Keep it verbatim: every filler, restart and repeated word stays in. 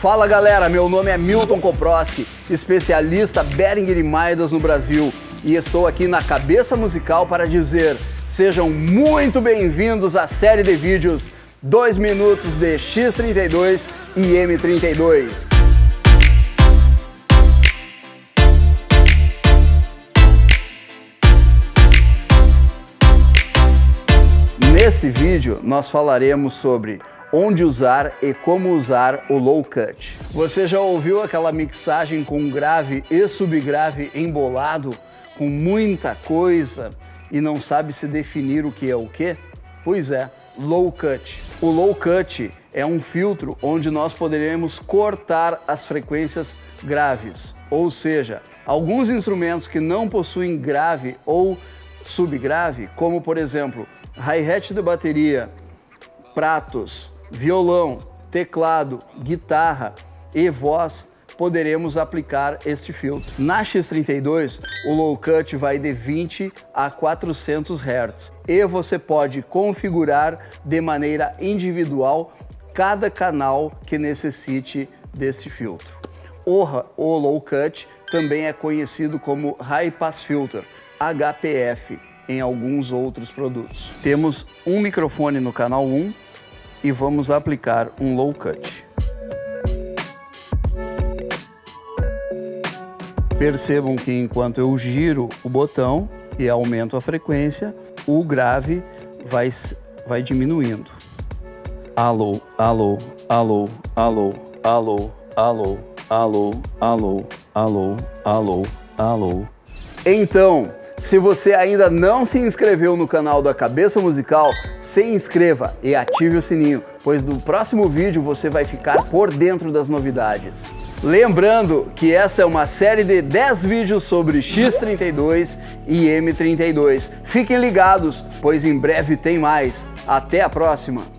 Fala galera, meu nome é Milton Koprosky, especialista Behringer e Midas no Brasil, e estou aqui na Cabeça Musical para dizer: sejam muito bem-vindos à série de vídeos dois minutos de X trinta e dois e M trinta e dois. Nesse vídeo nós falaremos sobre onde usar e como usar o low cut. Você já ouviu aquela mixagem com grave e subgrave embolado, com muita coisa e não sabe se definir o que é o que? Pois é, low cut. O low cut é um filtro onde nós poderemos cortar as frequências graves, ou seja, alguns instrumentos que não possuem grave ou subgrave, como por exemplo hi-hat de bateria, pratos, violão, teclado, guitarra e voz, poderemos aplicar este filtro. Na X trinta e dois, o low cut vai de vinte a quatrocentos hertz e você pode configurar de maneira individual cada canal que necessite deste filtro. O low cut também é conhecido como high pass filter, H P F, em alguns outros produtos. Temos um microfone no canal um e vamos aplicar um low cut. Percebam que enquanto eu giro o botão e aumento a frequência, o grave vai, vai diminuindo. Alô, alô, alô, alô, alô, alô, alô, alô, alô, alô, alô. Então, se você ainda não se inscreveu no canal da Cabeça Musical, se inscreva e ative o sininho, pois no próximo vídeo você vai ficar por dentro das novidades. Lembrando que essa é uma série de dez vídeos sobre X trinta e dois e M trinta e dois. Fiquem ligados, pois em breve tem mais. Até a próxima!